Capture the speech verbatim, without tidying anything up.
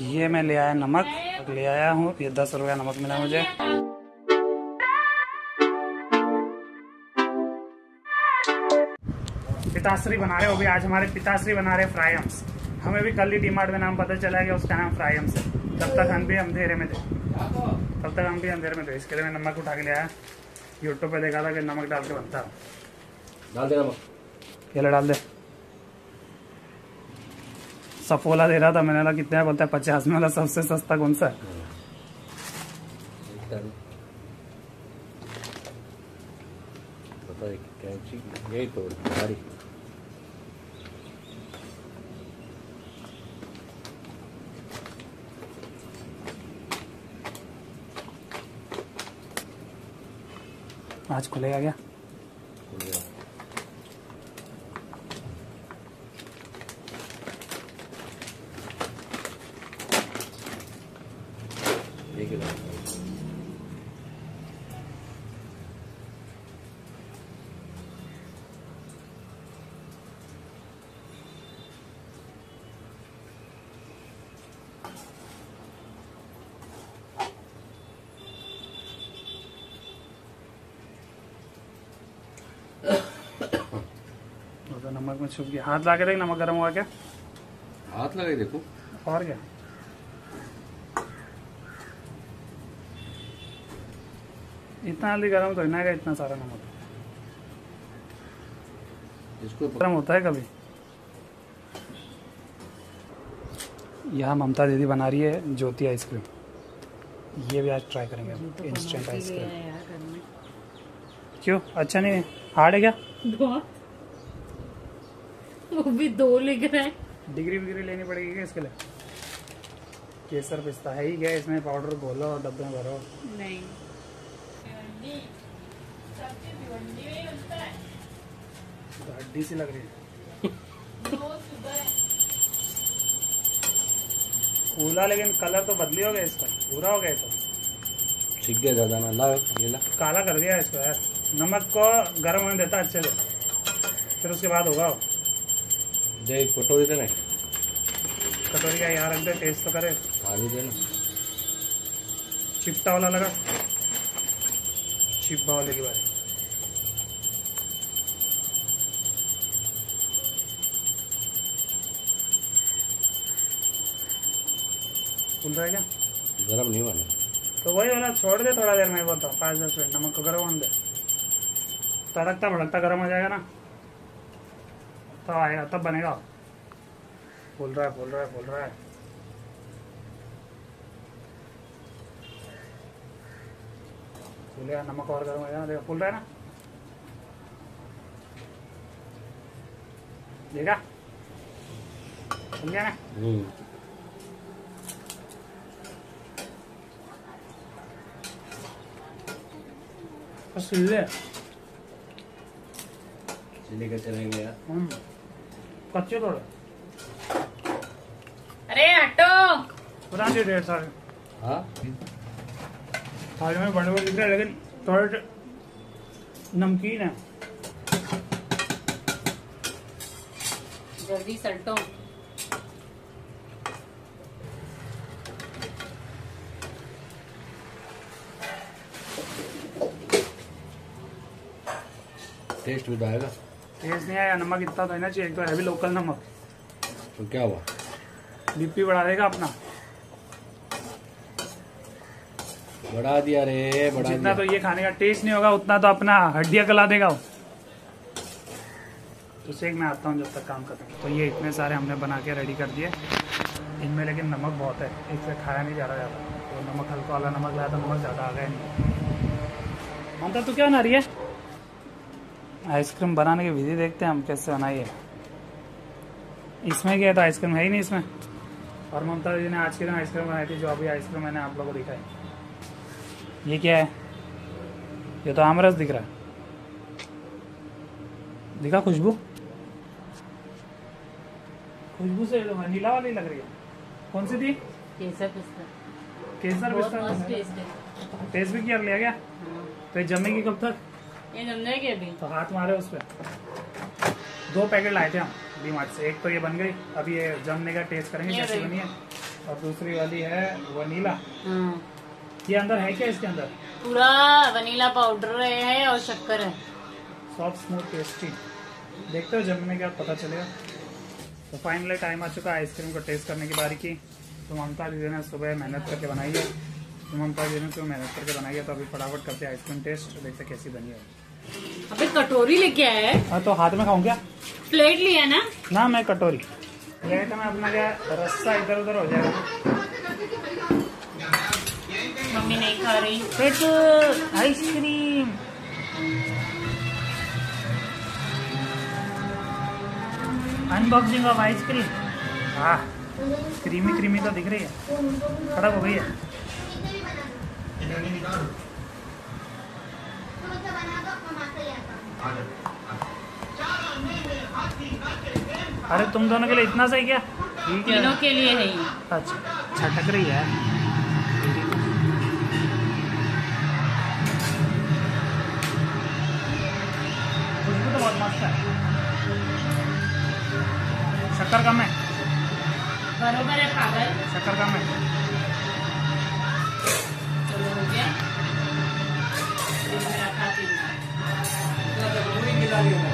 ये मैं ले आया नमक ले आया हूँ, ये दस रुपया नमक मिला मुझे। पिताश्री बना रहे हो अभी, आज हमारे पिताश्री बना रहे फ्राई हम्स। हमें भी कल ही डीमार्ट में नाम पता चला गया, उसका नाम फ्राई हम्स है। तब तक हम भी अंधेरे में थे, तब तक हम भी अंधेरे में थे। इसके लिए मैं नमक उठा के ले आया, यूट्यूब पे देखा था कि नमक डाल के बनता। डाल दे नमक, ये ले डाल दे। सफोला दे रहा था मैंने, बोला कितने बोलता है पचास में, बोला सबसे सस्ता कौन सा है। आज खुलेगा क्या? नमक में छुप गया, हाथ लगा देख। नमक गर्म हुआ क्या? हाथ लगा देखो और क्या। इतना जल्दी गर्म तो ना गया, इतना सारा नमक। इसको गर्म होता है कभी। यहाँ ममता दीदी बना रही है ज्योति आइसक्रीम, ये भी आज ट्राई करेंगे। तो इंस्टेंट आइसक्रीम क्यों अच्छा नहीं है, हार्ड है क्या? वो भी दो लेकर आए। डिग्री विग्री लेनी पड़ेगी क्या इसके लिए? केसर पिस्ता है ही क्या इसमें? पाउडर घोलो और डब्बे में भरो। नहीं हड्डी सी लग रही है। फूला लेकिन कलर तो बदली हो गया इसका, भूरा हो गया तो ठीक है दादा ना ला, ये ला काला कर दिया इसको यार। नमक को गर्म होने देता अच्छे से, फिर उसके बाद होगा। जय कटोरी देना, कटोरी का यहाँ रख दे, टेस्ट तो करे। आलू देना, चिपटा वाला लगा, चिपा वाले की बारी। खुल रहा है क्या? गरम नहीं हुआ तो वही वाला छोड़ दे थोड़ा देर में, बोलता पाँच दस मिनट नमक को गर्म होने दे। तड़कता भड़कता गर्म हो जाएगा ना, तब आएगा तब बनेगा। फूल रहा है फूल रहा है फूल रहा है। फूलेगा नमक और गर्म हो जाएगा। देखो फूल रहा है ना, देखा फूल गया ना। बस ले लेकर चलेंगे यार। कच्चे थोड़े, अरे हटो बना दे। डेढ़ साल थाली में बड़े बड़े दिख रहे, लेकिन थोड़े नमकीन है। जल्दी सल्टो। टेस्ट भी आएगा, टेस्ट नहीं आया। नमक इतना तो है ना चाहिए, एक तो है भी लोकल नमक। तो क्या हुआ, बीपी बढ़ा देगा अपना। बढ़ा दिया रे बढ़ा जितना दिया। तो ये खाने का टेस्ट नहीं होगा, उतना तो अपना हड्डियां गला देगा। तो सेक मैं आता हूँ जब तक काम करता हूँ। तो ये इतने सारे हमने बना के रेडी कर दिए, इनमें लेकिन नमक बहुत है, इससे खाया नहीं जा रहा जाता। तो नमक हल्का वाला नमक लाया था, नमक ज़्यादा आ गया नहीं। ममता तू क्या बना रही है? आइसक्रीम बनाने की विधि देखते हैं हम कैसे बनाई है। इसमें क्या था, आइसक्रीम है ही नहीं इसमें। और ममता दीदी ने आज के दिन आइसक्रीम बनाई थी, जो अभी आइसक्रीम मैंने आप लोगों को दिखाई। ये क्या है? ये तो आम रस दिख रहा है, दिखा खुशबू, खुशबू से नीला वाली लग रही है। कौन सी थी? केसर पिस्ता। केसर पिस्ता टेस्ट भी किया लिया क्या? तो जमेगी कब तक? ये जम जाएगी अभी। तो हाथ मारे उस पर। दो पैकेट लाए थे हम, डीमार्ट से। एक तो ये बन गई, अभी ये जमने का टेस्ट करेंगे कैसे बनी है, और दूसरी वाली है वनीला। ये अंदर है क्या, इसके अंदर पूरा वनीला पाउडर है और शक्कर है। सॉफ्ट स्मूथ टेस्टी, देखते हो जमने के बाद पता चलेगा। तो फाइनली टाइम आ चुका है आइसक्रीम को टेस्ट करने की बारी की। तो ममता दीदी ने सुबह मेहनत करके बनाई है, तो ममता दीदी ने सुबह मेहनत करके बनाई है तो अभी फटाफट करते हैं आइसक्रीम टेस्ट, देखते कैसी बनी है। अबे कटोरी लेके आया है तो हाथ में खाऊं क्या? प्लेट लिया ना? ना, मैं कटोरी। प्लेट में अपना क्या रस्सा इधर उधर हो जाएगा। मम्मी नहीं खा रही। पेट आइसक्रीम अनबॉक्सिंग ऑफ आइसक्रीम। हाँ, क्रीमी क्रीमी तो दिख रही है, खराब हो गई है। अरे तुम दोनों के लिए इतना सही क्या? तीनों के लिए है। अच्छा, छटक रही है। शक्कर कम है, बरोबर है पागल, शक्कर कम है। चलो हो गया, मेरा खा पीना।